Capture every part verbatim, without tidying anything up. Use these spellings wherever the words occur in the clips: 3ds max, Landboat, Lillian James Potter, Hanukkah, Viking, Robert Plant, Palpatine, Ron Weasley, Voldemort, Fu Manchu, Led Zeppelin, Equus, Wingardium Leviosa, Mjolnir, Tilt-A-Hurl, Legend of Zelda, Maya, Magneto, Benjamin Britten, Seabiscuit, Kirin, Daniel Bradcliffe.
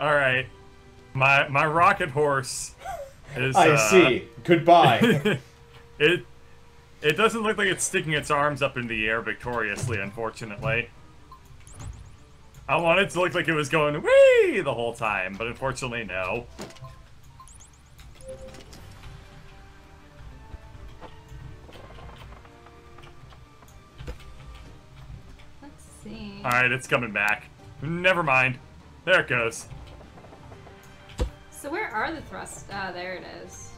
All right. My my rocket horse is... I uh, see. Goodbye. it it doesn't look like it's sticking its arms up in the air victoriously, unfortunately. I wanted to look like it was going whee the whole time, but unfortunately, no. Let's see. All right, it's coming back. Never mind. There it goes. So where are the thrusts? Ah, there it is.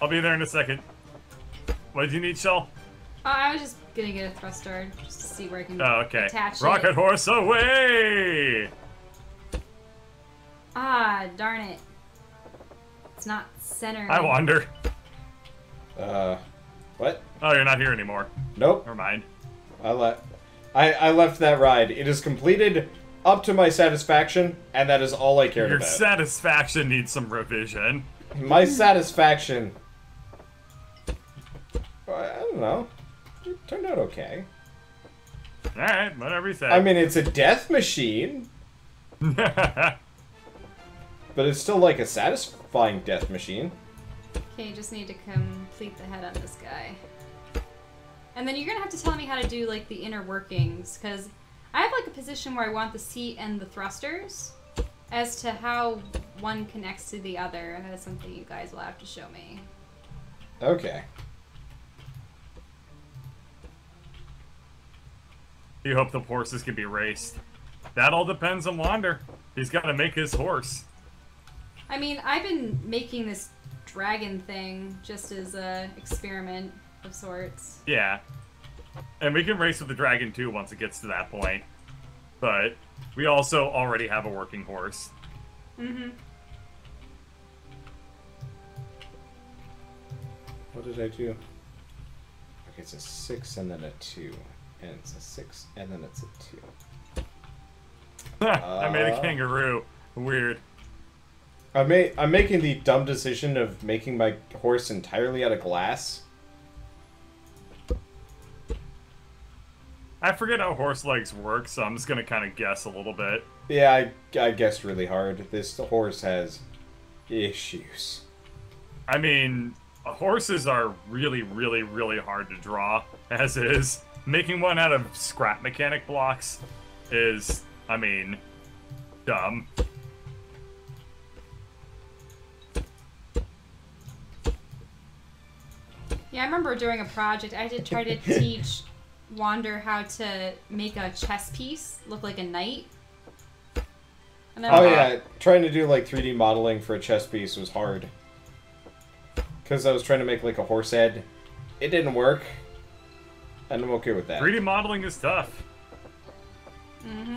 I'll be there in a second. What did you need, Shell? Oh, I was just gonna get a thruster just to see where I can oh, okay. attach it. Rocket horse away! Ah, darn it. It's not centered. I wander. Uh, what? Oh, you're not here anymore. Nope. Never mind. I let... I, I left that ride. It is completed up to my satisfaction, and that is all I cared Your about. Your satisfaction needs some revision. My satisfaction... I don't know. It turned out okay. Alright, whatever you say. I mean, it's a death machine. But it's still, like, a satisfying death machine. Okay, you just need to complete the head on this guy. And then you're going to have to tell me how to do, like, the inner workings, because I have, like, a position where I want the seat and the thrusters as to how one connects to the other. That's something you guys will have to show me. Okay. You hope the horses can be raced. That all depends on Wander. He's got to make his horse. I mean, I've been making this dragon thing just as an experiment. Of sorts. Yeah. And we can race with the dragon too once it gets to that point. But we also already have a working horse. Mm-hmm. What did I do? Okay, it's a six and then a two. And it's a six and then it's a two. uh, I made a kangaroo. Weird. I made, I'm making the dumb decision of making my horse entirely out of glass. I forget how horse legs work, so I'm just going to kind of guess a little bit. Yeah, I, I guessed really hard. This horse has issues. I mean, horses are really, really, really hard to draw, as is. Making one out of Scrap Mechanic blocks is, I mean, dumb. Yeah, I remember doing a project. I did try to teach... Wander how to make a chess piece look like a knight. And oh yeah, trying to do like three D modeling for a chess piece was hard. Because I was trying to make like a horse head. It didn't work. And I'm okay with that. three D modeling is tough. Mm-hmm.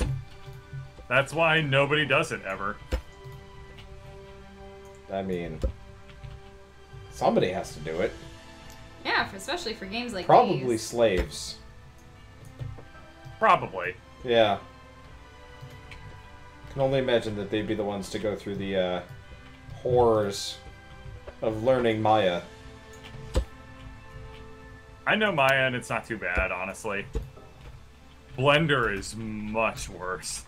That's why nobody does it ever. I mean, somebody has to do it. Yeah, for, especially for games like Probably these. slaves. Probably. Yeah. I can only imagine that they'd be the ones to go through the uh, horrors of learning Maya. I know Maya, and it's not too bad, honestly. Blender is much worse.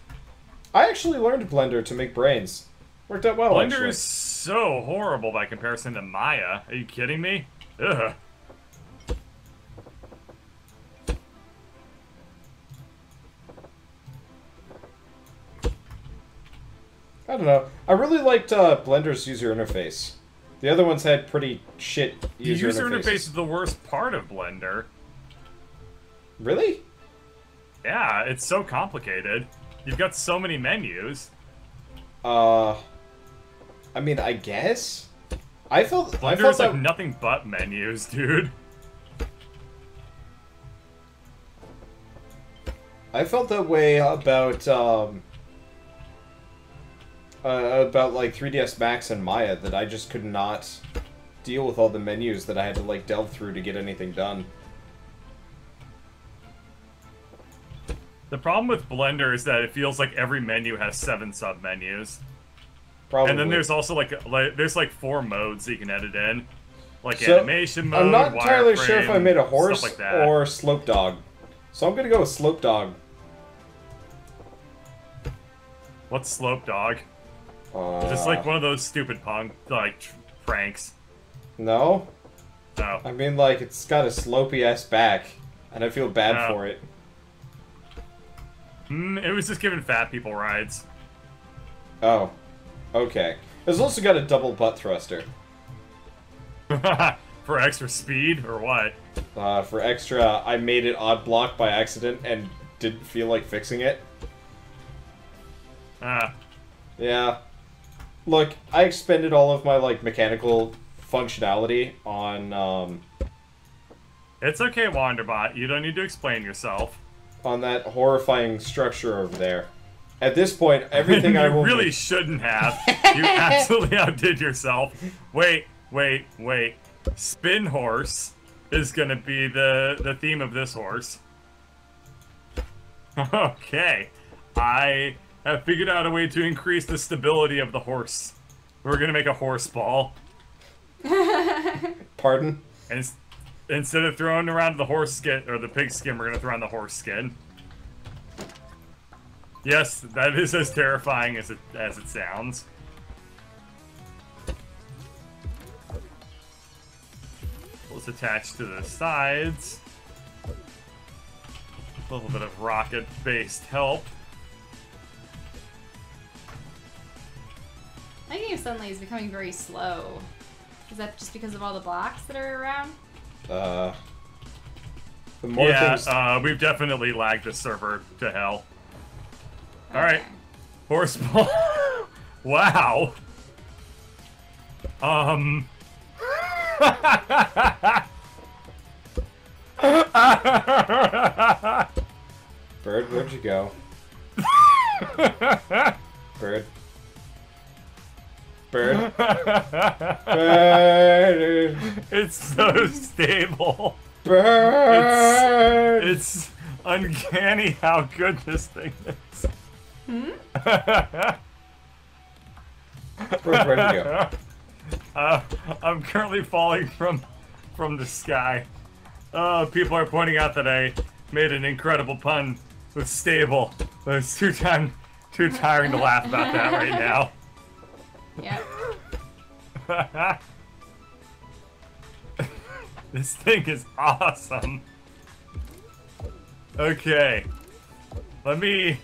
I actually learned Blender to make brains. Worked out well, Blender actually. Is so horrible by comparison to Maya. Are you kidding me? Ugh. I don't know. I really liked uh, Blender's user interface. The other ones had pretty shit user interfaces. The user interface is the worst part of Blender. Really? Yeah, it's so complicated. You've got so many menus. Uh, I mean, I guess. I felt Blender I felt is like that... nothing but menus, dude. I felt that way about. Um... Uh, about, like, three D S max and Maya, that I just could not deal with all the menus that I had to, like, delve through to get anything done. The problem with Blender is that it feels like every menu has seven sub-menus. Probably. And then there's also, like, like there's, like, four modes that you can edit in. Like, so, animation mode, I'm not entirely frame, sure if I made a horse like or Slope Dog. So I'm gonna go with Slope Dog. What's slope dog? Uh, Just like one of those stupid punk like pranks. No. No. I mean, like, it's got a slopey ass back, and I feel bad no. for it. Mm, it was just giving fat people rides. Oh. Okay. It's also got a double butt thruster. For extra speed, or what? Uh, for extra, I made it odd block by accident and didn't feel like fixing it. Ah. Yeah. Look, I expended all of my, like, mechanical functionality on, um... It's okay, Wanderbot. You don't need to explain yourself. On that horrifying structure over there. At this point, everything I will... You really shouldn't have. You absolutely outdid yourself. Wait, wait, wait. Spin horse is gonna be the, the theme of this horse. Okay. I have figured out a way to increase the stability of the horse. We're gonna make a horse ball. Pardon? And instead of throwing around the horse skin, or the pig skin, we're gonna throw around the horse skin. Yes, that is as terrifying as it, as it sounds. It's attached to the sides. A little bit of rocket-based help. My game suddenly is becoming very slow. Is that just because of all the blocks that are around? Uh, the more yeah, things... uh, we've definitely lagged the server to hell. Okay. Alright. Horseball. Wow. Um... Bird, where'd you go? Bird. Bird. Bird. It's so stable. Bird. It's, it's uncanny how good this thing is. Hmm? Bird, where'd you go? Uh, I'm currently falling from from the sky. Uh, people are pointing out that I made an incredible pun with stable, but it's too, time, too tiring to laugh about that right now. Yeah. This thing is awesome. Okay. Let me,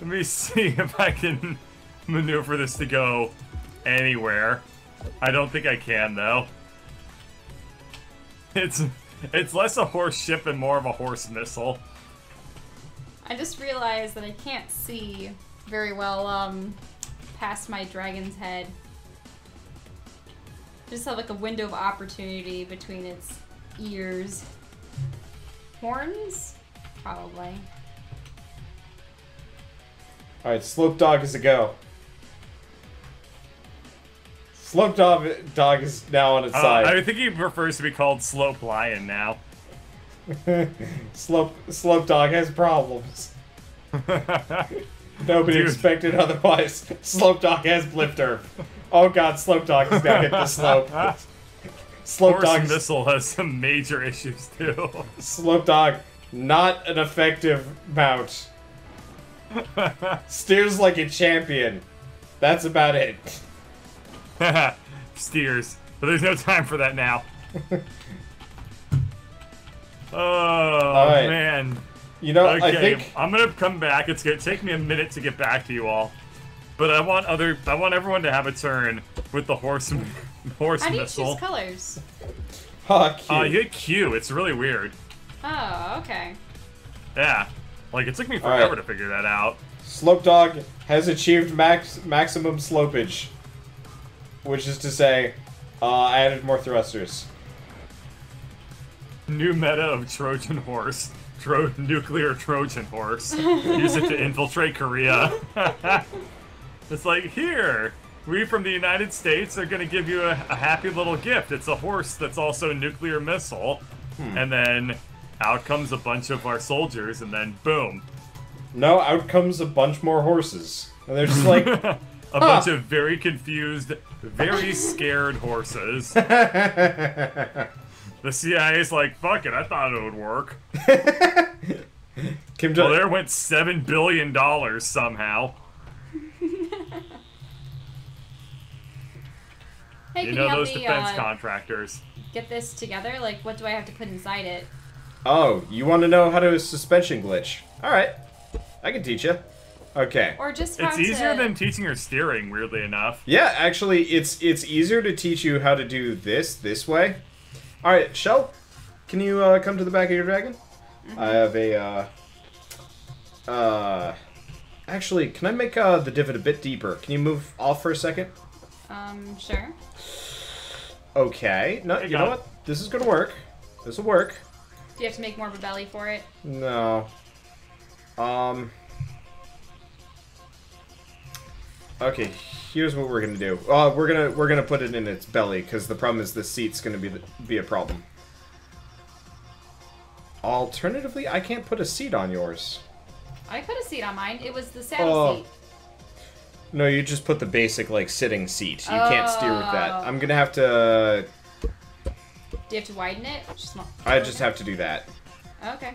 let me see if I can maneuver this to go anywhere. I don't think I can, though. It's it's less a horse ship and more of a horse missile. I just realized that I can't see very well um, past my dragon's head. I just have like a window of opportunity between its ears. Horns? Probably. Alright, slope dog is a go. Slope dog, dog is now on its uh, side. I think he prefers to be called Slope Lion now. slope Slope Dog has problems. Nobody Dude. expected otherwise. Slope Dog has blifter. Oh god, Slope Dog has now hit the slope. Slope Dog missile has some major issues too. Slope Dog, not an effective mount. Steers like a champion. That's about it. Steers, but there's no time for that now. Oh right. man, you know okay, I think I'm gonna come back. It's gonna take me a minute to get back to you all, but I want other, I want everyone to have a turn with the horse horse How missile. How do you choose colors? Oh, cute. Uh, you hit Q. It's really weird. Oh, okay. Yeah, like it took me forever right. to figure that out. Slope Dog has achieved max maximum slopage. Which is to say, uh, I added more thrusters. New meta of Trojan Horse. Tro nuclear Trojan Horse. Use it to infiltrate Korea. It's like, here, we from the United States are going to give you a, a happy little gift. It's a horse that's also a nuclear missile. Hmm. And then out comes a bunch of our soldiers, and then boom. No, out comes a bunch more horses. And they're just like... A huh. bunch of very confused, very scared horses. The C I A's like, fuck it, I thought it would work. Kim well, there went seven billion dollars somehow. Hey, you can know you help those me, defense uh, contractors. Get this together? Like, what do I have to put inside it? Oh, you want to know how to suspension glitch? All right, I can teach you. Okay. Or just how it's to... easier than teaching her steering, weirdly enough. Yeah, actually, it's it's easier to teach you how to do this this way. All right, Shell, can you uh, come to the back of your dragon? Mm-hmm. I have a. Uh, uh, actually, can I make uh, the divot a bit deeper? Can you move off for a second? Um, sure. Okay. No, you know what? This is gonna work. This will work. Do you have to make more of a belly for it? No. Um. Okay, here's what we're gonna do. Uh, we're gonna we're gonna put it in its belly because the problem is the seat's gonna be the, be a problem. Alternatively, I can't put a seat on yours. I put a seat on mine. It was the saddle uh, seat. No, you just put the basic like sitting seat. You oh. can't steer with that. I'm gonna have to. Do you have to widen it? Just not... I just have to do that. Okay.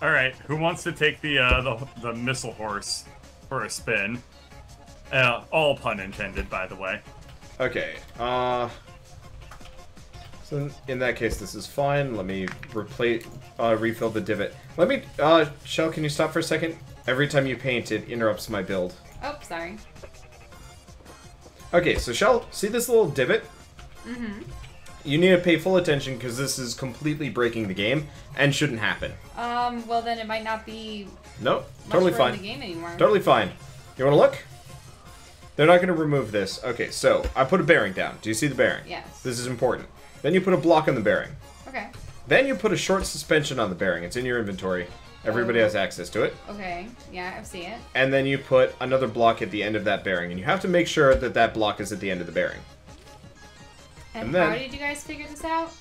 All right. Who wants to take the uh, the the missile horse for a spin? Uh, all pun intended, by the way. Okay. Uh, so in that case, this is fine. Let me replace, uh, refill the divot. Let me, uh, Shell, can you stop for a second? Every time you paint, it interrupts my build. Oh, sorry. Okay, so Shell, see this little divot? Mm-hmm. You need to pay full attention because this is completely breaking the game and shouldn't happen. Um, well then it might not be. Nope, totally fine. The game anymore. Totally fine. You want to look? They're not going to remove this. Okay, so I put a bearing down. Do you see the bearing? Yes. This is important. Then you put a block on the bearing. Okay. Then you put a short suspension on the bearing. It's in your inventory. Everybody oh. has access to it. Okay. Yeah, I see it. And then you put another block at the end of that bearing. And you have to make sure that that block is at the end of the bearing. And, and then, how did you guys figure this out?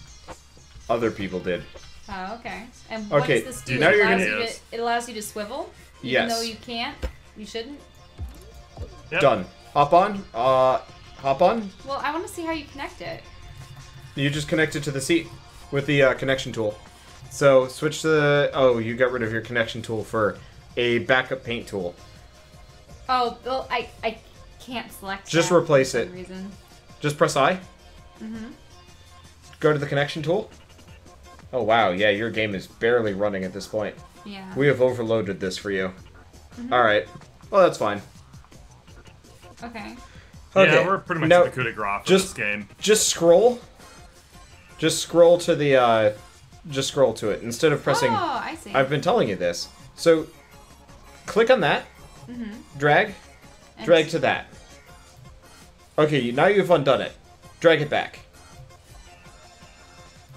Other people did. Oh, okay. And what okay. does this do? Now it, allows you to, it allows you to swivel? Even yes. though you can't? You shouldn't? Yep. Done. Hop on. Uh, hop on. Well, I want to see how you connect it. You just connect it to the seat with the uh, connection tool. So switch to the... Oh, you got rid of your connection tool for a backup paint tool. Oh, well, I, I can't select Just that replace for some it. Reason. Just press I. Mm-hmm. Go to the connection tool. Oh, wow. Yeah, your game is barely running at this point. Yeah. We have overloaded this for you. Mm-hmm. All right. Well, that's fine. Okay. Okay. Yeah, we're pretty much now, the coup de grace for just, this game. Just scroll. Just scroll to the, uh, just scroll to it. Instead of pressing... Oh, I see. I've been telling you this. So, click on that. Mm-hmm. Drag. And drag to that. Okay, now you've undone it. Drag it back.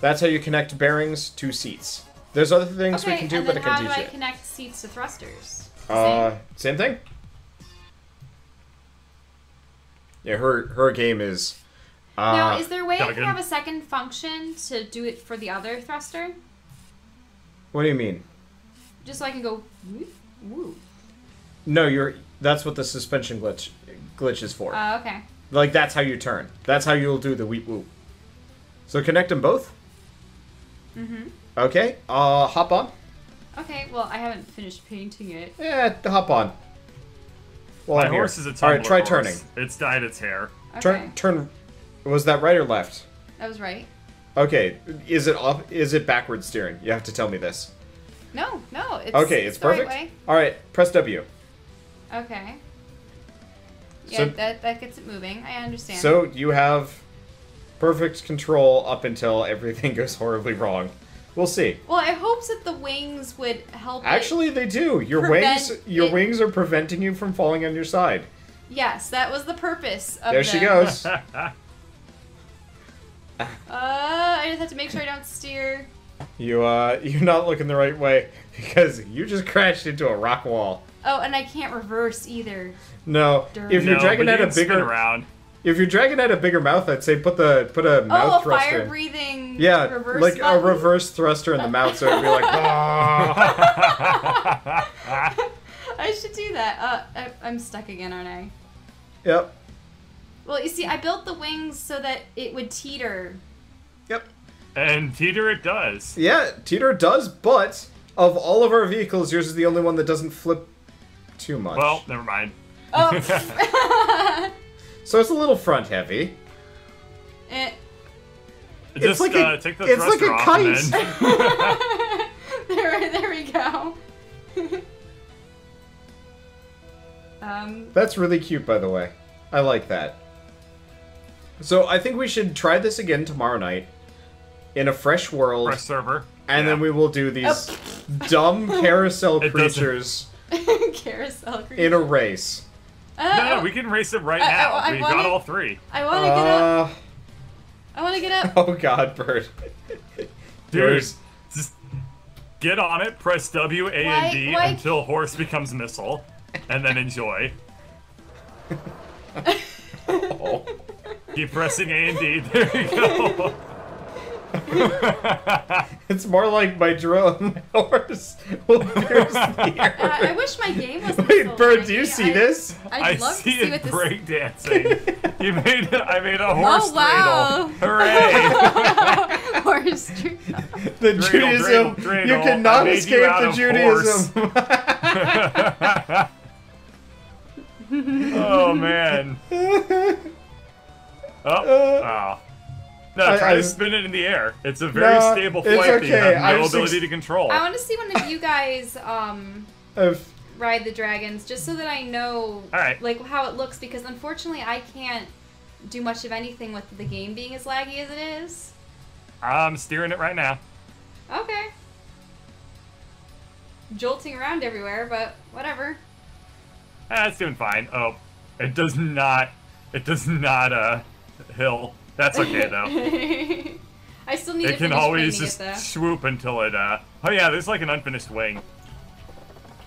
That's how you connect bearings to seats. There's other things okay, we can do, and then but I can teach you. How do I it. connect seats to thrusters? Uh, same? same thing. Yeah, her her game is. Uh, now, is there a way I can have a second function to do it for the other thruster? What do you mean? Just so I can go. Whoop, whoop. No, you're. That's what the suspension glitch glitch is for. Oh, uh, okay. Like, that's how you turn. That's how you'll do the weep whoop. So connect them both. Mm-hmm. Okay. Uh, hop on. Okay, well, I haven't finished painting it. Yeah, hop on. Well, My I'm horse here. is a tumbler. All right, try horse. turning. It's dyed its hair. Okay. Turn, turn. Was that right or left? That was right. Okay. Is it up? Is it backward steering? You have to tell me this. No, no. It's, okay, it's, it's perfect. The right way. All right, press W. Okay. Yeah, so, that, that gets it moving. I understand. So you have perfect control up until everything goes horribly wrong. We'll see. Well, I hope that the wings would help. Actually, they do. Your wings, your it. wings are preventing you from falling on your side. Yes, that was the purpose of There them. she goes. uh, I just have to make sure I don't steer. You, uh, you're not looking the right way because you just crashed into a rock wall. Oh, and I can't reverse either. No, Dirt. if your no, dragon had a bigger around. If your dragon had a bigger mouth, I'd say put the put a mouth oh, a thruster. Oh, fire breathing. Yeah, reverse like button. a reverse thruster in the mouth, so it'd be like. Oh. I should do that. Uh, I, I'm stuck again, aren't I? Yep. Well, you see, I built the wings so that it would teeter. Yep. And teeter it does. Yeah, teeter does. But of all of our vehicles, yours is the only one that doesn't flip. Too much. Well, never mind. Oh. So it's a little front heavy. Eh. It's Just, like uh, a, take the it's thruster like a kite. there, there we go. um, That's really cute, by the way. I like that. So I think we should try this again tomorrow night in a fresh world. Fresh server. And yeah. then we will do these oh. dumb carousel creatures. carousel creatures. In a race. Uh, no, no, we can race it right uh, now. I, I, I We've wanna, got all three. I want to get up. Uh, I want to get up. Oh, God, Bird. Dude, just get on it, press W, A, why, and D why? until horse becomes missile, and then enjoy. oh. Keep pressing A and D. There you go. It's more like my drone horse will pierce the air. Uh, I wish my game was. Wait, Bird, do you see I, this? I'd I love see to see it breakdancing. You made it. I made a horse oh, wow. dreidel. Hooray! horse dreidel. The dreidel, Judaism. Dreidel, dreidel. You cannot escape you the Judaism. oh man. Oh. oh. No, I, try I, to spin it in the air. It's a very no, stable flight okay. that you have no ability to control. I want to see one of you guys um, ride the dragons, just so that I know All right. like how it looks, because unfortunately I can't do much of anything with the game being as laggy as it is. I'm steering it right now. Okay. Jolting around everywhere, but whatever. Ah, it's doing fine. Oh, it does not, it does not uh, hill. That's okay though. I still need it to finish painting it though. It can always just swoop until it. Uh... Oh yeah, there's like an unfinished wing.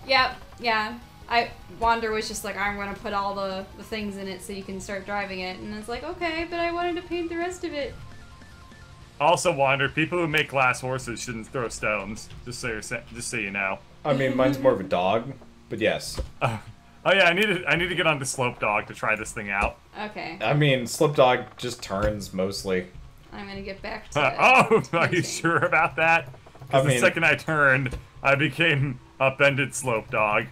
Yep, yeah. I Wander was just like, I'm gonna put all the the things in it so you can start driving it, and it's like, okay, but I wanted to paint the rest of it. Also, Wander, people who make glass horses shouldn't throw stones. Just so you're just so you know. I mean, mine's more of a dog, but yes. Uh, Oh yeah, I need to I need to get onto Slope Dog to try this thing out. Okay. I mean, Slope Dog just turns mostly. I'm gonna get back to. Uh, oh, to are you sure about that? Because I mean, the second I turned, I became upended Slope Dog.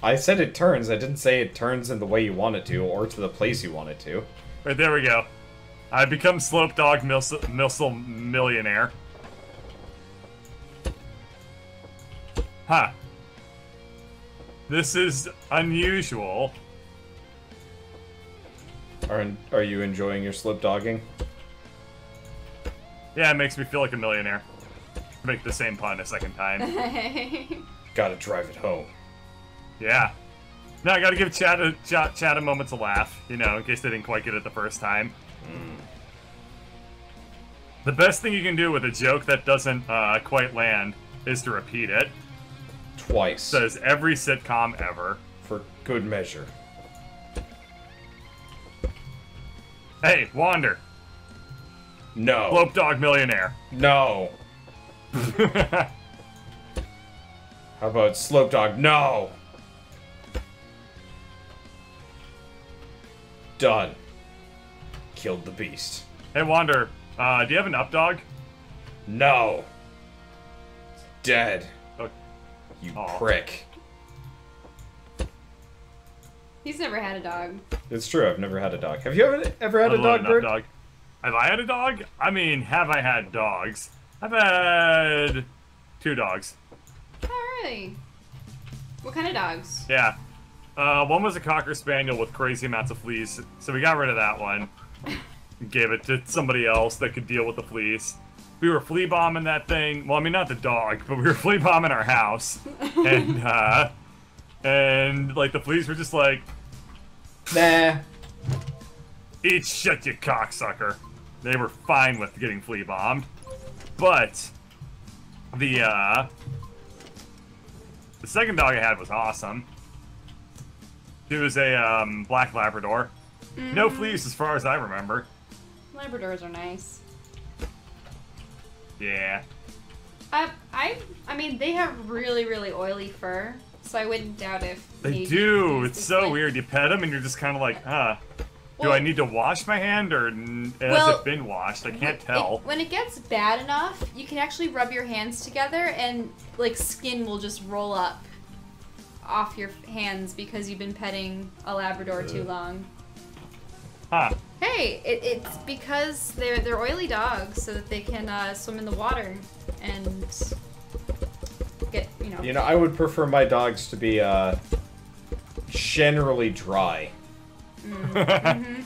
I said it turns. I didn't say it turns in the way you want it to, or to the place you want it to. Right there we go. I become Slope Dog Missile Missile Millionaire. Huh. This is unusual. Are, are you enjoying your slip dogging? Yeah, it makes me feel like a millionaire. Make the same pun a second time. Gotta drive it home. Yeah. No, I gotta give Chad a, Chad, Chad a moment to laugh, you know, in case they didn't quite get it the first time. Mm. The best thing you can do with a joke that doesn't uh, quite land is to repeat it. Twice. Says every sitcom ever. For good measure. Hey, Wander. No. Slope Dog Millionaire. No. How about Slope Dog? No. Done. Killed the beast. Hey, Wander, uh, do you have an up dog? No. It's dead. You Aww. prick. He's never had a dog. It's true, I've never had a dog. Have you ever, ever had I'd a dog, Bird? Dog. Have I had a dog? I mean, have I had dogs? I've had two dogs. Oh, really? What kind of dogs? Yeah. Uh, one was a Cocker Spaniel with crazy amounts of fleas, so we got rid of that one. Gave it to somebody else that could deal with the fleas. We were flea bombing that thing. Well, I mean, not the dog, but we were flea bombing our house. And, uh, and, like, the fleas were just like, nah. Eat shit, you cocksucker. They were fine with getting flea bombed. But, the, uh, the second dog I had was awesome. It was a, um, black Labrador. Mm. No fleas, as far as I remember. Labradors are nice. Yeah. Uh, I I mean, they have really, really oily fur, so I wouldn't doubt if... They do! It's so one. weird. You pet them and you're just kind of like, huh, well, do I need to wash my hand or has well, it been washed? I can't tell. It, when it gets bad enough, you can actually rub your hands together and, like, skin will just roll up off your hands because you've been petting a Labrador too long. Ah. Hey, it, it's because they're they're oily dogs, so that they can uh, swim in the water and get you know. You know, I would prefer my dogs to be uh, generally dry. Mm. mm-hmm.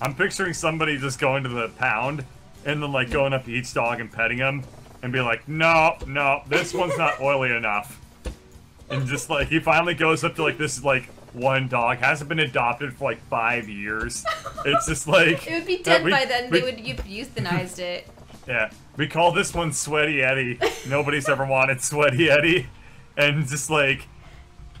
I'm picturing somebody just going to the pound and then like going up to each dog and petting them and be like, no, no, this one's not oily enough. And just like he finally goes up to like this is like. One dog hasn't been adopted for like five years. It's just like it would be dead we, by then. We, they would you've euthanized it. Yeah, we call this one Sweaty Eddie. Nobody's ever wanted Sweaty Eddie, and just like,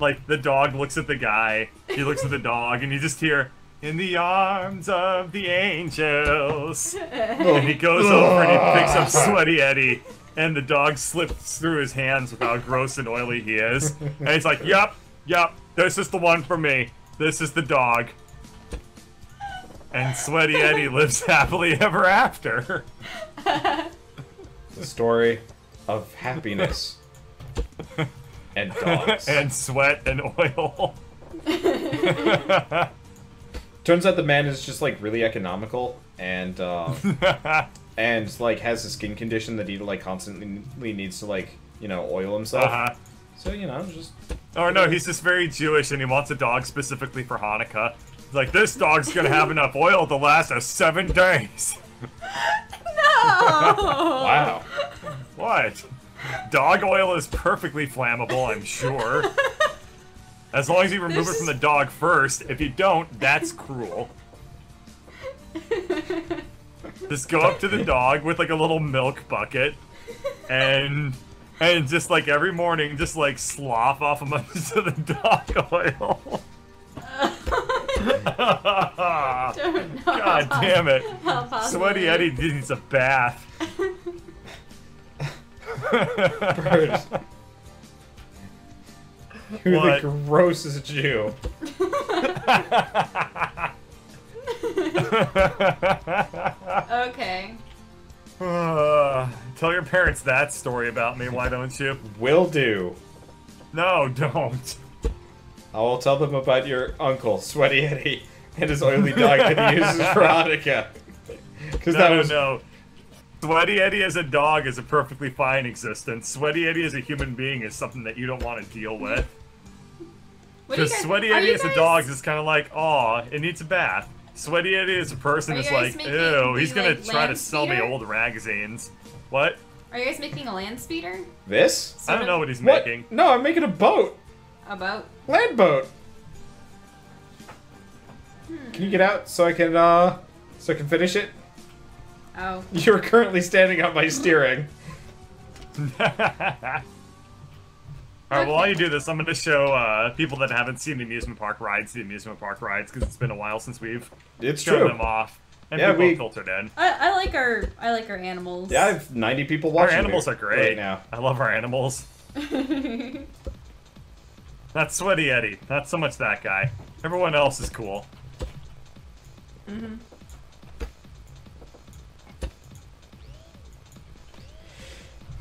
like the dog looks at the guy. He looks at the dog, and you just hear "In the arms of the angels." And he goes over and he picks up Sweaty Eddie, and the dog slips through his hands with how gross and oily he is. And he's like, "Yup, yup. This is the one for me. This is the dog." And Sweaty Eddie lives happily ever after. The story of happiness. And dogs. And sweat and oil. Turns out the man is just like really economical and uh, and like has a skin condition that he like constantly needs to like, you know, oil himself. Uh-huh. So, you know, just... Oh, no, he's just very Jewish, and he wants a dog specifically for Hanukkah. He's like, this dog's gonna have enough oil to last us seven days. No! Wow. What? Dog oil is perfectly flammable, I'm sure. As long as you remove There's it from the dog first. If you don't, that's cruel. Just go up to the dog with, like, a little milk bucket, and... And just like every morning, just like slop off a bunch of the dog oil. God damn it. Sweaty Eddie needs a bath. Bruce. You're what? The grossest Jew. Okay. Uh, tell your parents that story about me, why don't you? Will do. No, don't. I will tell them about your uncle, Sweaty Eddie, and his oily dog that he uses for Hanukkah. No, that was... no, no. Sweaty Eddie as a dog is a perfectly fine existence. Sweaty Eddie as a human being is something that you don't want to deal with. Because Sweaty Eddie as guys... a dog is kind of like, aw, it needs a bath. Sweaty Eddie is a person who's like, ew, he's gonna like try to sell speeder? me old magazines. What? Are you guys making a land speeder? This? Sort I don't know what he's what? making. No, I'm making a boat. A boat? Land boat. Hmm. Can you get out so I can, uh, so I can finish it? Oh. You're currently standing on my steering. Alright, well, while you do this, I'm going to show uh, people that haven't seen the amusement park rides the amusement park rides, because it's been a while since we've it's shown true. them off. And yeah, people we... filtered in. I, I, like our, I like our animals. Yeah, I have ninety people watching. Our animals are great. Right now. I love our animals. Not Sweaty Eddie. Not so much that guy. Everyone else is cool. Mm-hmm.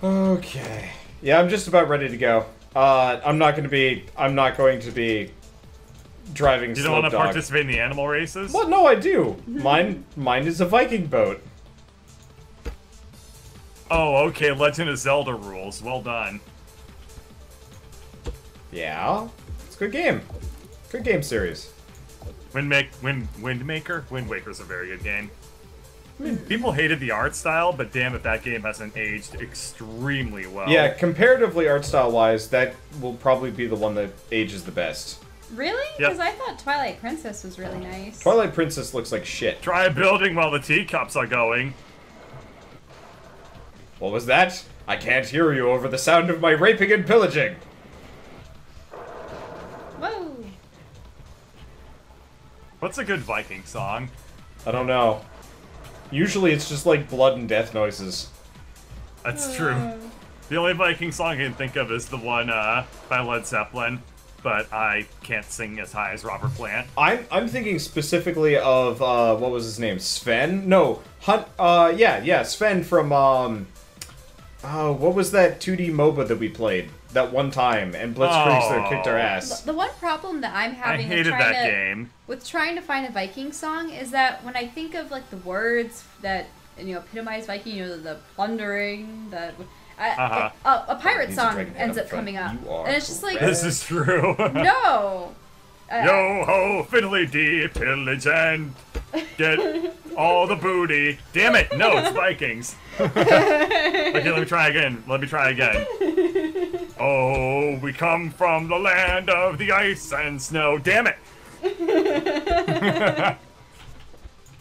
Okay. Yeah, I'm just about ready to go. Uh, I'm not going to be. I'm not going to be driving. You don't want to dog. participate in the animal races? Well, no, I do. Mine, mine is a Viking boat. Oh, okay. Legend of Zelda rules. Well done. Yeah, it's a good game. Good game series. Windmaker, Wind, Windmaker, Windwaker's a very good game. I mean, people hated the art style, but damn it, that game hasn't aged extremely well. Yeah, comparatively art style-wise, that will probably be the one that ages the best. Really? Because yep. I thought Twilight Princess was really nice. Twilight Princess looks like shit. Try building while the teacups are going. What was that? I can't hear you over the sound of my raping and pillaging. Whoa. What's a good Viking song? I don't know. Usually it's just like blood and death noises. That's true. The only Viking song I can think of is the one uh, by Led Zeppelin, but I can't sing as high as Robert Plant. I'm, I'm thinking specifically of, uh, what was his name? Sven? No, Hunt, uh, yeah, yeah, Sven from, um, uh, what was that two D MOBA that we played? that one time, and Blitzkriegster kicked our ass. The one problem that I'm having I hated with, trying that to, game. with trying to find a Viking song is that when I think of like the words that you know epitomize Viking, you know, the plundering, the I, uh-huh. it, uh, a pirate song ends up, up coming up, and it's just like this is true. no. Uh, Yo ho, fiddly dee, pillage and get all the booty. Damn it! No, it's Vikings. Okay, let me try again. Let me try again. Oh, we come from the land of the ice and snow. Damn it!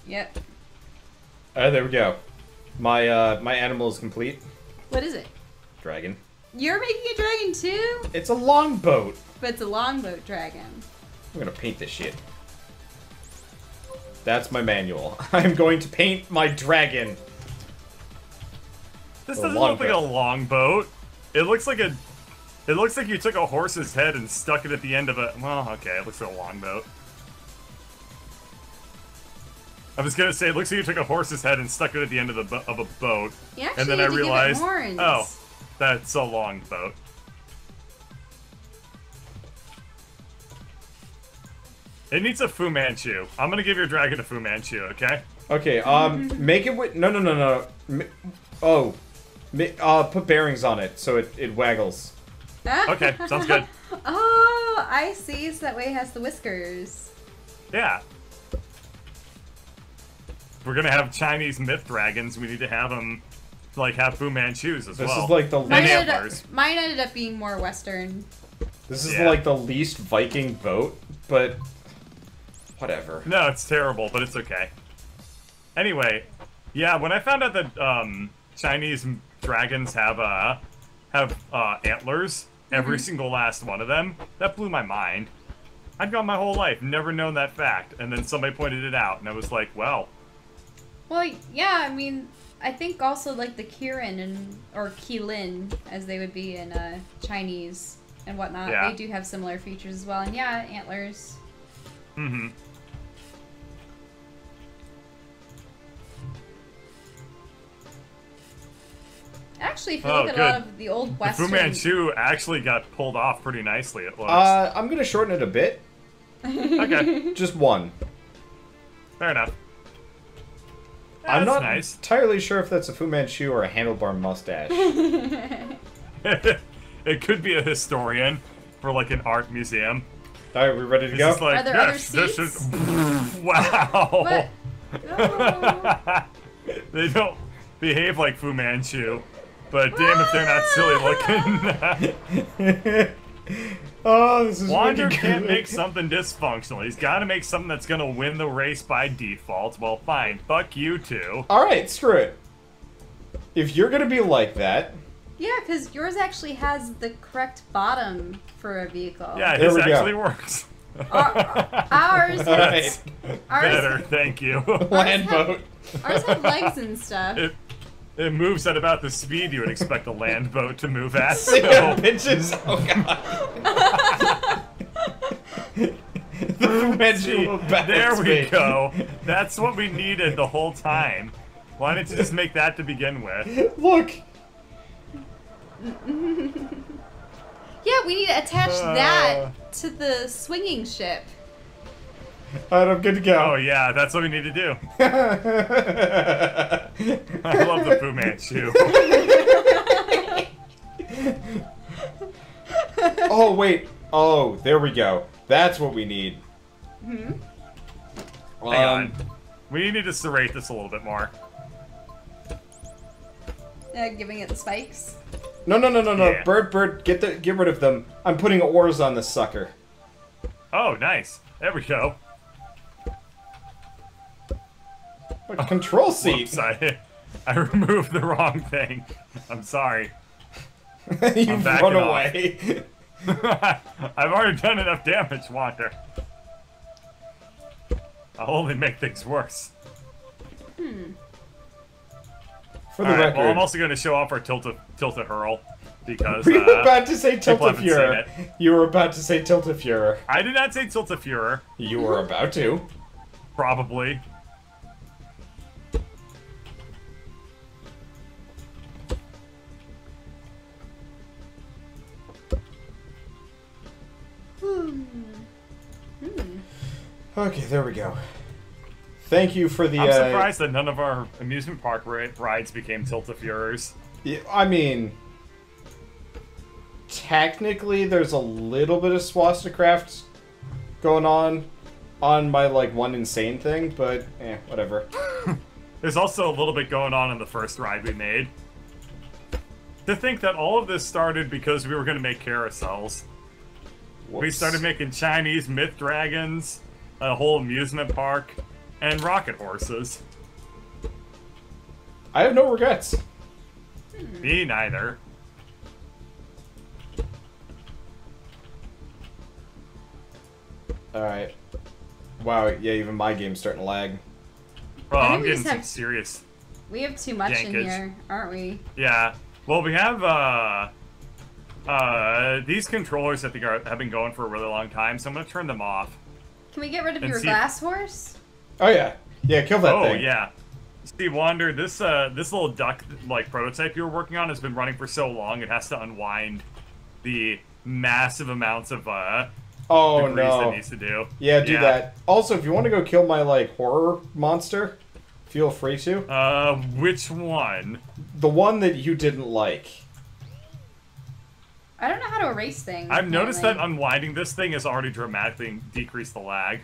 Yep. Alright, there we go. My uh, my animal is complete. What is it? Dragon. You're making a dragon too? It's a longboat. But it's a longboat dragon. I'm gonna paint this shit. That's my manual. I'm going to paint my dragon. This doesn't look like a longboat. It looks like a... It looks like you took a horse's head and stuck it at the end of a... Well, okay, it looks like a longboat. I was gonna say, it looks like you took a horse's head and stuck it at the end of, the bo of a boat. Yeah, and then I realized, oh, that's a longboat. It needs a Fu Manchu. I'm gonna give your dragon a Fu Manchu, okay? Okay, um, make it with- no, no, no, no. Ma oh. Ma uh, put bearings on it so it, it waggles. Okay, sounds good. Oh, I see, so that way it has the whiskers. Yeah. We're gonna have Chinese myth dragons, we need to have them, like, have Fu Manchus as this well. This is like the- mine ended, up, mine ended up being more Western. This is yeah. like the least Viking boat, but- whatever. No, it's terrible, but it's okay. Anyway, yeah, when I found out that um, Chinese dragons have uh, have uh, antlers, every mm-hmm. single last one of them, that blew my mind. I'd gone my whole life, never known that fact, and then somebody pointed it out, and I was like, well. Well, yeah, I mean, I think also like the Kirin, and or Kilin, as they would be in uh, Chinese and whatnot, yeah. they do have similar features as well, and yeah, antlers. Mm-hmm. Actually, if you oh, look at good. a lot of the old Western... The Fu Manchu actually got pulled off pretty nicely, it looks. Uh, I'm gonna shorten it a bit. Okay. Just one. Fair enough. Yeah, I'm not nice. entirely sure if that's a Fu Manchu or a handlebar mustache. It could be a historian for, like, an art museum. Alright, we ready to go? Like, Are there yes, other seats? This is... Wow! Oh. They don't behave like Fu Manchu, but damn if they're not silly looking. Oh, this is Wander can't make something dysfunctional. He's gotta make something that's gonna win the race by default. Well, fine. Fuck you two. Alright, screw it. If you're gonna be like that... Yeah, because yours actually has the correct bottom for a vehicle. Yeah, his actually go. works. Our, ours is... Right. Ours, Better, thank you. Land boat. Ours have legs and stuff. It, it moves at about the speed you would expect a land boat to move at. So. Bitches. Oh, God. the See, there we me. go. That's what we needed the whole time. Why didn't you just make that to begin with? Look. Yeah, we need to attach uh, that to the swinging ship. Alright, I'm good to go. Oh yeah, that's what we need to do. I love the Fu Manchu. Oh wait, oh, there we go. That's what we need. Mm-hmm. um, Hang on. We need to serrate this a little bit more. Uh, giving it the spikes. No, no, no, no, no. Yeah. Bird, bird, get the, get rid of them. I'm putting oars on this sucker. Oh, nice. There we go. What, oh, control seat. Whoops, I, I removed the wrong thing. I'm sorry. You've run away. I've already done enough damage, Wander. I'll only make things worse. Hmm. For the All right, record. Well, I'm also going to show off our tilt-a-hurl tilt-a-hurl because we were uh, about to say tilt-a-furor. You were about to say tilt-a-furor. I did not say tilt-a-furor. You were about to. Probably. Mm. Mm. Okay, there we go. Thank you for the... I'm surprised uh, that none of our amusement park rides became Tilt-A-Furors. Yeah, I mean... Technically, there's a little bit of swastikacraft going on on my, like, one insane thing, but, eh, whatever. There's also a little bit going on in the first ride we made. To think that all of this started because we were going to make carousels. Whoops. We started making Chinese myth dragons, a whole amusement park, and rocket horses. I have no regrets. Me neither. Alright. Wow, yeah, even my game's starting to lag. Bro, I'm getting some have... serious... We have too much yankage. in here, aren't we? Yeah. Well, we have, uh... Uh, these controllers I think are, have been going for a really long time, so I'm gonna turn them off. Can we get rid of your see... glass horse? Oh, yeah. Yeah, kill that oh, thing. Oh, yeah. See, Wander, this, uh, this little duck, like, prototype you were working on has been running for so long, it has to unwind the massive amounts of, uh... Oh no! That needs to do. Yeah, do yeah. that. Also, if you want to go kill my like horror monster, feel free to. Uh, which one? The one that you didn't like. I don't know how to erase things. I've apparently. noticed that unwinding this thing has already dramatically decreased the lag.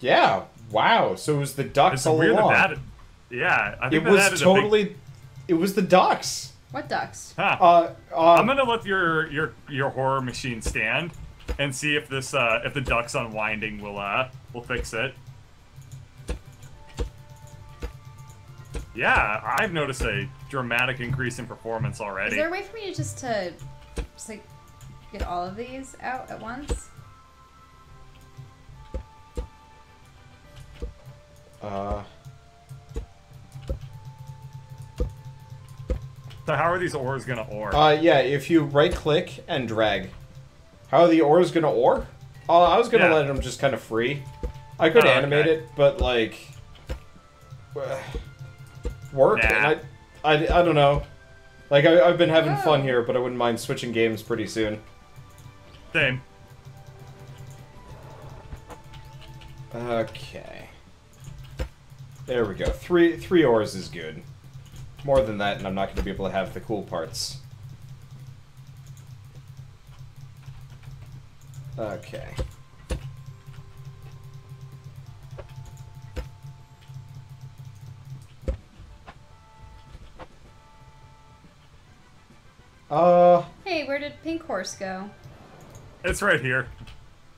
Yeah. Wow. So it was the ducks all weird along. That that, yeah. I think it that was that totally. Big... It was the ducks. What ducks? Huh. Uh, uh, I'm gonna let your your your horror machine stand. And see if this, uh, if the duck's unwinding will, uh, will fix it. Yeah, I've noticed a dramatic increase in performance already. Is there a way for me to just to, just like, get all of these out at once? Uh. So how are these ores gonna ore? Uh, yeah, if you right-click and drag. How the ore is gonna ore? Oh, I was gonna yeah. let him just kind of free. I could oh, animate okay. it, but like, work. Nah. And I, I, I don't know. Like I, I've been having oh. fun here, but I wouldn't mind switching games pretty soon. Same. Okay. There we go. Three, three ores is good. More than that, and I'm not gonna be able to have the cool parts. Okay. Uh. Hey, where did Pink Horse go? It's right here.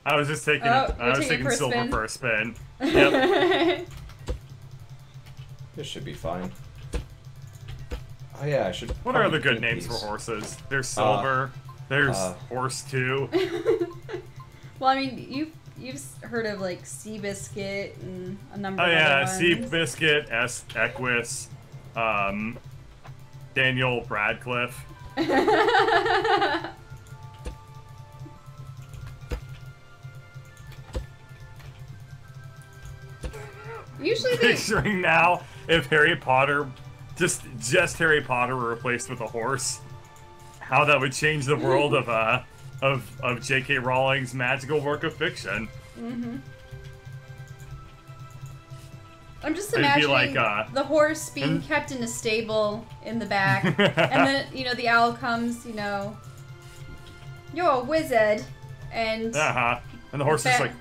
I was just taking. Oh, I was taking, taking for Silver spin? for a spin. Yep. This should be fine. Oh yeah, I should. What are the good names these. for horses? There's Silver. Uh, there's uh, Horse Two. Well, I mean, you've, you've heard of, like, Seabiscuit and a number oh, of yeah, ones. Oh, yeah, Seabiscuit, S. Equus, um, Daniel Bradcliffe. Usually they... Picturing now if Harry Potter, just, just Harry Potter were replaced with a horse, how that would change the world of, uh... Of, of J K. Rowling's magical work of fiction. Mm-hmm. I'm just imagining like, uh, the horse being kept in a stable in the back. And then, you know, the owl comes, you know, you're a wizard. And uh-huh. and the horse is like...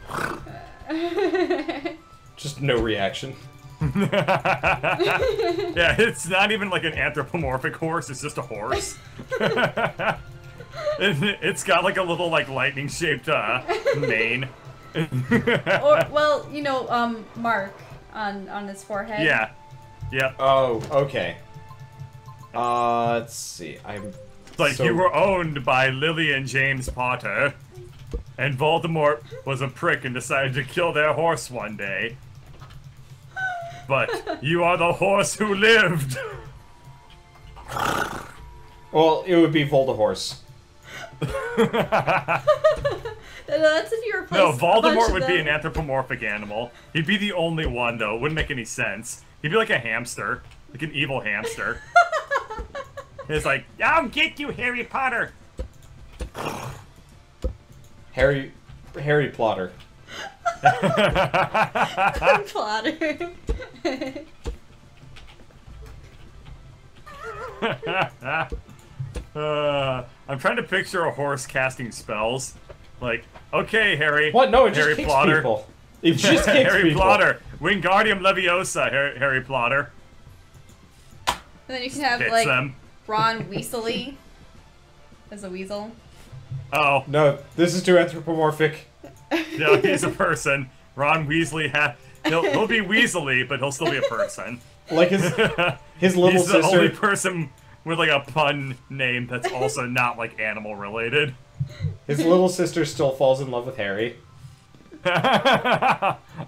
Just no reaction. Yeah, it's not even like an anthropomorphic horse. It's just a horse. It's got like a little like lightning shaped uh, mane. Or well, you know, um, mark on on his forehead. Yeah. Yeah. Oh, okay. Uh, let's see. I'm it's like so... you were owned by Lillian James Potter, and Voldemort was a prick and decided to kill their horse one day. But you are the horse who lived. Well, it would be Voldehorse. That's if you replace No, Voldemort would be an anthropomorphic animal. He'd be the only one, though. It wouldn't make any sense. He'd be like a hamster. Like an evil hamster. It's like, I'll get you, Harry Potter! Harry... Harry Plotter. Plotter. uh, I'm trying to picture a horse casting spells. Like, okay, Harry. What? No, it Harry just kicks Plotter. people. It just kicks Harry people. Plotter. Wingardium Leviosa, Harry, Harry Plotter. And then you can have, like, them. Ron Weasley as a weasel. Oh. No, this is too anthropomorphic. No, he's a person. Ron Weasley, ha he'll, he'll be Weasley, but he'll still be a person. Like his, his little he's sister. He's the only person with, like, a pun name that's also not, like, animal-related. His little sister still falls in love with Harry.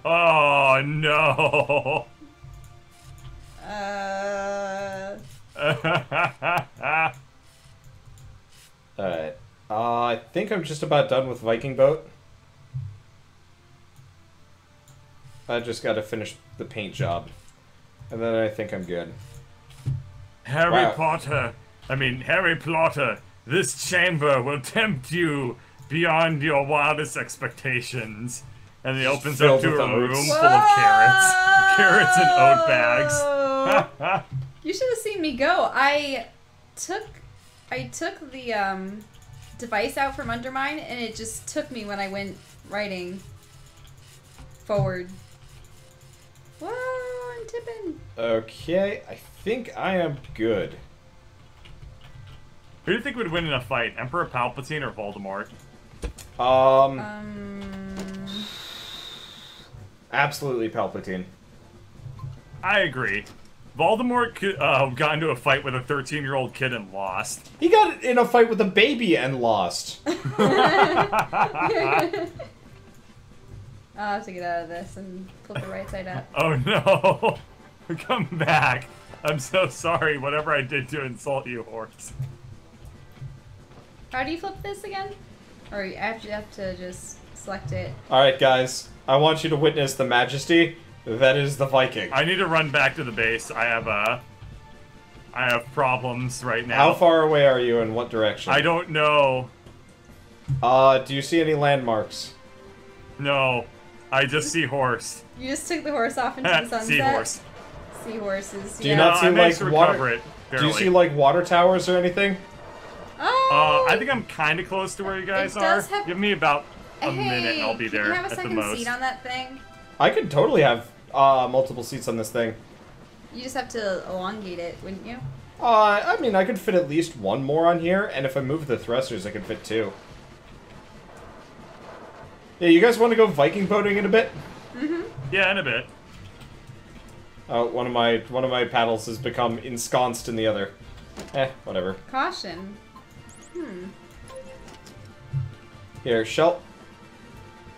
Oh, no. Uh... Alright. Uh, I think I'm just about done with Viking Boat. I just gotta finish the paint job. And then I think I'm good. Harry wow. Potter, I mean, Harry Plotter, this chamber will tempt you beyond your wildest expectations. And he opens up to a room full of carrots. Carrots and oat bags. You should have seen me go. I took I took the um, device out from under mine, and it just took me when I went writing forward. Whoa, I'm tipping. Okay, I think I am good. Who do you think would win in a fight, Emperor Palpatine or Voldemort? Um, um... Absolutely Palpatine. I agree. Voldemort uh, got into a fight with a thirteen-year-old kid and lost. He got in a fight with a baby and lost. I'll have to get out of this and flip the right side up. Oh no! Come back! I'm so sorry, whatever I did to insult you, horse. How do you flip this again? Or you have to, have to just select it. Alright guys, I want you to witness the majesty. That is the Viking. I need to run back to the base. I have, uh... I have problems right now. How far away are you and what direction? I don't know. Uh, do you see any landmarks? No. I just see horse. You just took the horse off into the sunset? Seahorse. Seahorses, yeah. Do you not see, like, water... It, do you see, like, water towers or anything? Oh! Uh, I think I'm kind of close to where you guys are. Have... Give me about a hey, minute and I'll be there at the most. Can you have a second seat on that thing? I could totally have uh, multiple seats on this thing. You just have to elongate it, wouldn't you? Uh, I mean, I could fit at least one more on here, and if I move the thrusters, I could fit two. Yeah, you guys want to go Viking boating in a bit? Mm-hmm. Yeah, in a bit. Oh, one of my one of my paddles has become ensconced in the other. Eh, whatever. Caution. Hmm. Here, Shel.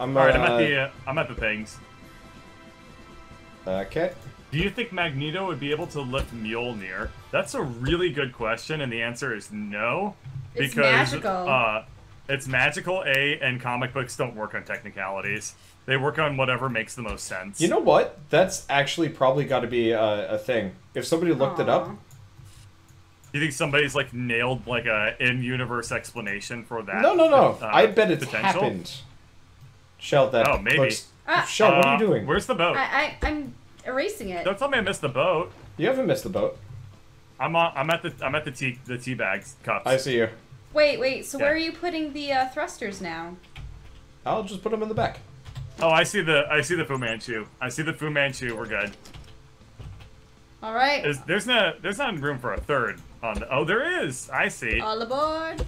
I'm. All right, uh, I'm at the uh, I'm at the things. Okay. Do you think Magneto would be able to lift Mjolnir? That's a really good question, and the answer is no. Because, it's magical. Uh, it's magical, A, and comic books don't work on technicalities. They work on whatever makes the most sense. You know what? That's actually probably got to be a, a thing. If somebody looked Aww. it up... You think somebody's, like, nailed, like, a in-universe explanation for that? No, no, no. Uh, I bet it's potential? happened. Shell, that Oh, maybe. Looks... Uh, Shell, what are you doing? Uh, where's the boat? I, I, I'm erasing it. Don't tell me I missed the boat. You haven't missed the boat. I'm on, I'm at the I'm at the tea the tea bags cups. I see you. Wait, wait. So yeah. where are you putting the uh, thrusters now? I'll just put them in the back. Oh, I see the I see the Fu Manchu. I see the Fu Manchu. We're good. All right. There's, there's not there's not room for a third on the. Oh, there is. I see. All aboard.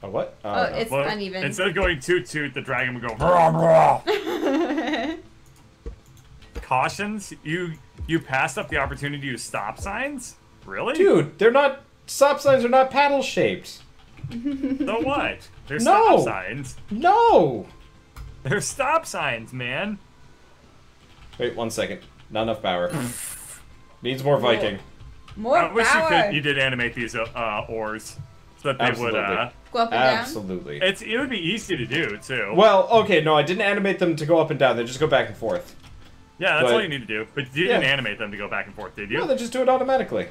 A what? Uh, oh, it's well, uneven. Instead of going toot toot, the dragon would go brah brah. Cautions? You you passed up the opportunity to use stop signs? Really? Dude, they're not stop signs are not paddle shaped. So what? They're no. stop signs. No. They're stop signs, man. Wait one second. Not enough power. Needs more Viking. More, more I wish power. You could. You did animate these uh, oars. So that they Absolutely. would uh, go up and Absolutely. down. It's it would be easy to do too. Well, okay, no, I didn't animate them to go up and down. They just go back and forth. Yeah, that's but, all you need to do. But you yeah. didn't animate them to go back and forth, did you? No, they just do it automatically.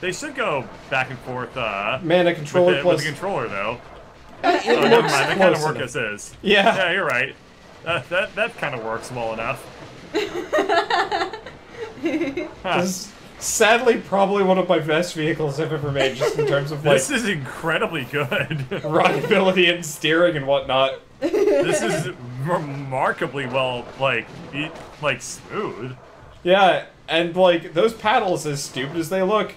They should go back and forth. Uh, Man, a controller with the, plus with the controller though. It oh, never mind. That kind of work this is. Yeah. Yeah, you're right. Uh, that that kind of works well enough. Huh. This is sadly probably one of my best vehicles I've ever made, just in terms of like... This is incredibly good. Rockability and steering and whatnot. This is remarkably well, like, e like smooth. Yeah, and like, those paddles, as stupid as they look...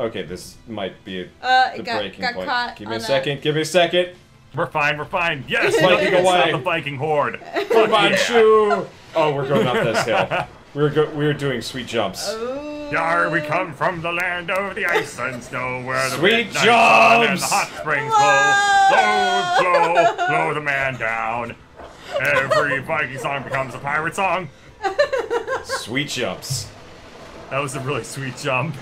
Okay, this might be a, uh, the got, breaking got point. Caught give me a second, a... give me a second. We're fine, we're fine. Yes, biking away. Stop the biking horde. Come on, shoo! Oh, we're going up this hill. We're go we're doing sweet jumps. Oh. Yar, we come from the land of the ice and snow, where the sweet jumps and the hot springs blow, blow, blow, blow the man down. Every Viking song becomes a pirate song. Sweet jumps. That was a really sweet jump.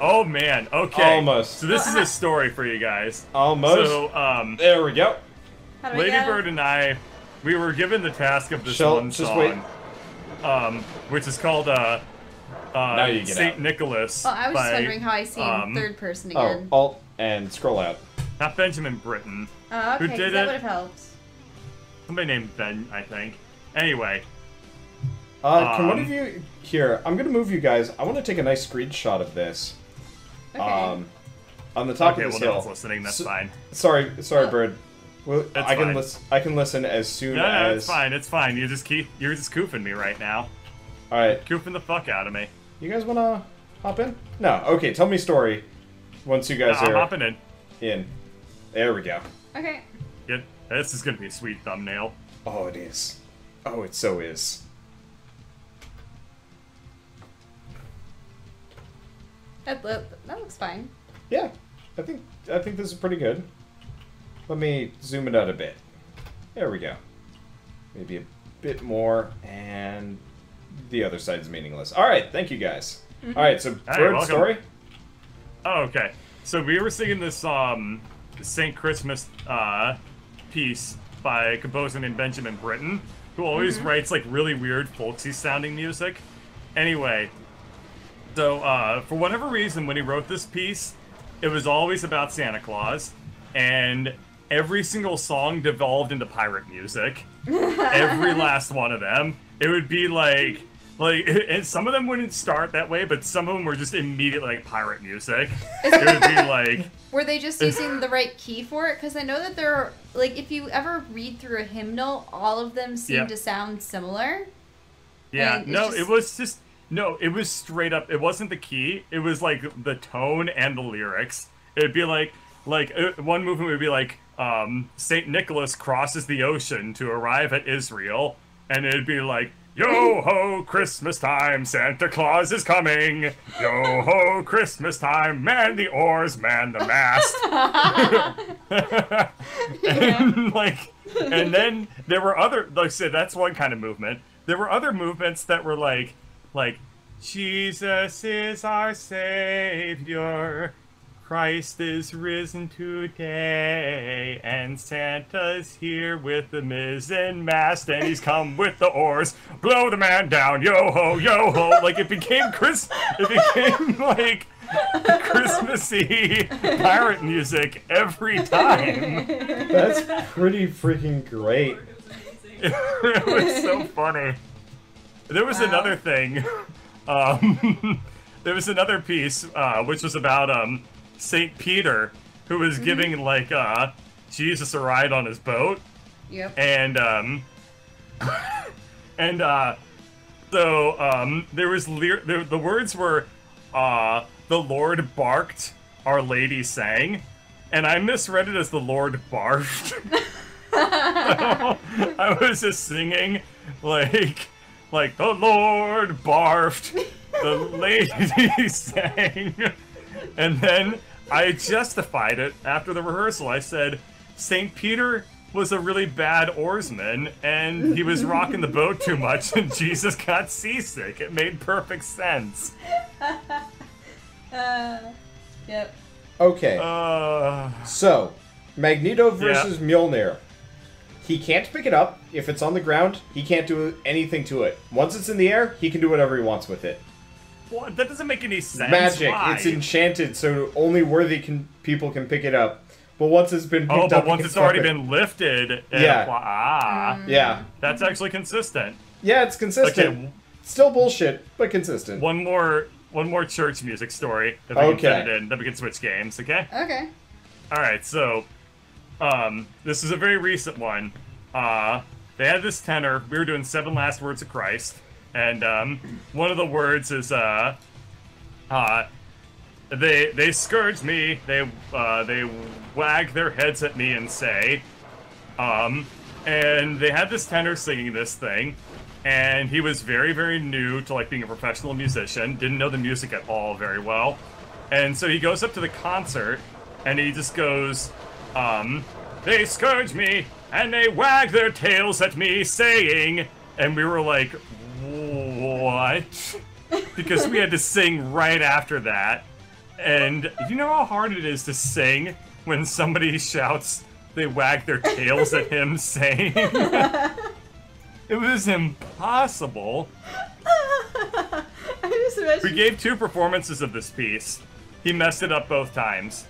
Oh man, okay. Almost. So this is a story for you guys. Almost. So, um, there we go. How do we Lady Bird and I, we were given the task of this Shall, one just song, wait. Um, which is called uh, uh, Saint Nicholas. Well, I was by, just wondering how I see um, third person again. Oh, alt and scroll out. Not Benjamin Britten. Oh, okay, who did that would have helped. Somebody named Ben, I think. Anyway. Uh, can um, one of you... Here, I'm gonna move you guys. I want to take a nice screenshot of this. Okay. Um, on the top okay, of this well, hill. Okay, well, no one's listening, that's so, fine. Sorry, sorry, oh. Bird. Well, I can listen. I can listen as soon no, no, as. No, it's fine. It's fine. You just keep. You're just koofing me right now. All right, you're koofing the fuck out of me. You guys wanna hop in? No. Okay. Tell me story. Once you guys no, are. I'm hopping in. In. There we go. Okay. It, this is gonna be a sweet thumbnail. Oh, it is. Oh, it so is. That look, that looks fine. Yeah, I think I think this is pretty good. Let me zoom it out a bit. There we go. Maybe a bit more, and the other side's meaningless. All right, thank you guys. Mm-hmm. All right, so bird hey, story. Oh, okay. So we were singing this um, Saint Christmas uh, piece by a composer named Benjamin Britten, who always mm-hmm. writes like really weird folksy-sounding music. Anyway, so uh, for whatever reason, when he wrote this piece, it was always about Santa Claus, and every single song devolved into pirate music. Every last one of them. It would be like, like, and some of them wouldn't start that way, but some of them were just immediately like pirate music. It would be like... Were they just using the right key for it? Because I know that there are, like, if you ever read through a hymnal, all of them seem yeah. to sound similar. Yeah, no, just... it was just, no, it was straight up, it wasn't the key, it was like the tone and the lyrics. It would be like, like, one movement would be like, Um, Saint Nicholas crosses the ocean to arrive at Israel, and it'd be like, yo ho, Christmas time, Santa Claus is coming. Yo ho, Christmas time, man the oars, man the mast. And, like, and then there were other, like I said, that's one kind of movement. There were other movements that were like, like, Jesus is our savior. Christ is risen today, and Santa's here with the mizzen mast, and he's come with the oars. Blow the man down, yo ho, yo ho. Like it became Chris, it became like Christmassy pirate music every time. That's pretty freaking great. It was so funny. There was wow. another thing. Um, there was another piece uh, which was about um. Saint Peter, who was giving mm-hmm. like uh Jesus a ride on his boat. Yep. And um and uh so um there was le there, the words were uh the Lord barked, Our Lady sang, and I misread it as the Lord barfed. So I was just singing like like the Lord barfed, the lady sang. And then I justified it after the rehearsal. I said, Saint Peter was a really bad oarsman, and he was rocking the boat too much, and Jesus got seasick. It made perfect sense. uh, yep. Okay. Uh, so, Magneto versus yeah. Mjolnir. He can't pick it up. If it's on the ground, he can't do anything to it. Once it's in the air, he can do whatever he wants with it. Well, that doesn't make any sense. Magic. Why? It's enchanted, so only worthy can, people can pick it up. But once it's been picked oh, up... Oh, but once it's already been lifted... Yeah. Ah. Yeah. That's actually consistent. Yeah, it's consistent. Okay. Still bullshit, but consistent. One more one more church music story that we okay. can fit it in, then we can switch games, okay? Okay. Alright, so... Um, this is a very recent one. Uh, they had this tenor. We were doing Seven Last Words of Christ. And um, one of the words is... Uh, uh, They they scourge me. They uh, they wag their heads at me and say, um, and they had this tenor singing this thing, and he was very very new to like being a professional musician, didn't know the music at all very well, and so he goes up to the concert, and he just goes, um, they scourge me and they wag their tails at me saying, and we were like, what? Because we had to sing right after that. And you know how hard it is to sing when somebody shouts, they wag their tails at him saying it was impossible. I just imagine. We gave two performances of this piece. He messed it up both times.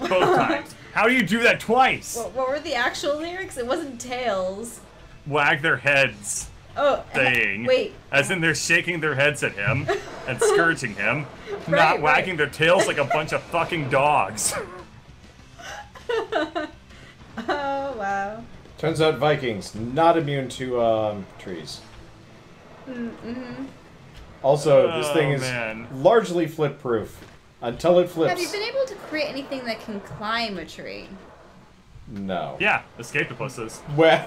Both times. How do you do that twice? What, what were the actual lyrics? It wasn't tails. Wag their heads. Oh, saying, wait. As in they're shaking their heads at him and scourging him, right, not right. wagging their tails like a bunch of fucking dogs. Oh, wow. Turns out Vikings, not immune to um, trees. Mm-hmm. Also, oh, this thing is man. largely flip-proof until it flips. Have you been able to create anything that can climb a tree? No. Yeah, escape the pussies. Well...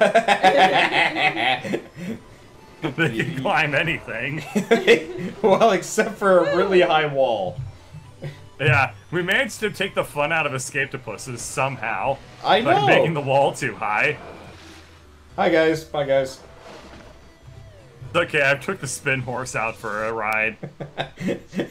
They can climb anything. Well, except for a really high wall. Yeah, we managed to take the fun out of escape-to-pusses somehow. I know! By making the wall too high. Hi, guys. Bye, guys. Okay, I took the spin horse out for a ride.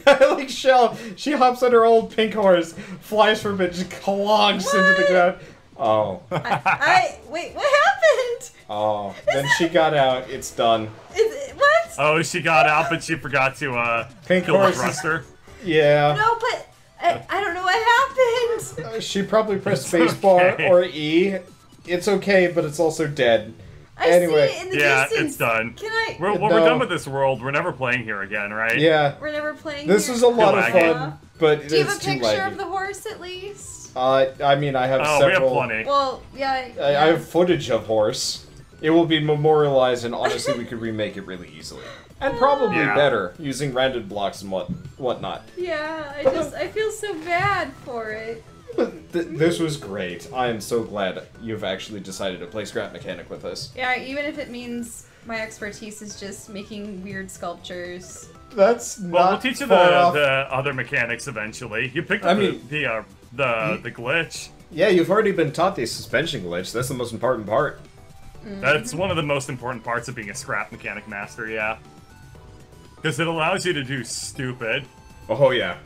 I like Shell. She hops on her old pink horse, flies from it, just clonks into the ground. Oh. I, I wait. What happened? Oh. Is then that, she got out. It's done. Is it, what? Oh, she got out, but she forgot to uh Pink kill horse. the thruster. Yeah. No, but I, I don't know what happened. Uh, she probably pressed spacebar okay. or E. It's okay, but it's also dead. I anyway. see it in the yeah, distance. It's done. Can I? We're, well, no. we're done with this world. We're never playing here again, right? Yeah. We're never playing. This here. was a lot of fun, uh, but do you have a picture of the horse at least? Uh, I mean, I have oh, several. We have plenty. Well, yeah. I, I have footage of horse. It will be memorialized, and honestly, we could remake it really easily, and probably yeah. better using rounded blocks and what whatnot. Yeah, I just I feel so bad for it. But th this was great. I am so glad you've actually decided to play Scrap Mechanic with us. Yeah, even if it means my expertise is just making weird sculptures. That's not well. We'll teach you the, the other mechanics eventually. You picked up I the, mean, the uh, The the glitch. Yeah, you've already been taught the suspension glitch. That's the most important part. Mm-hmm. That's one of the most important parts of being a Scrap Mechanic master, yeah. Because it allows you to do stupid. Oh, yeah.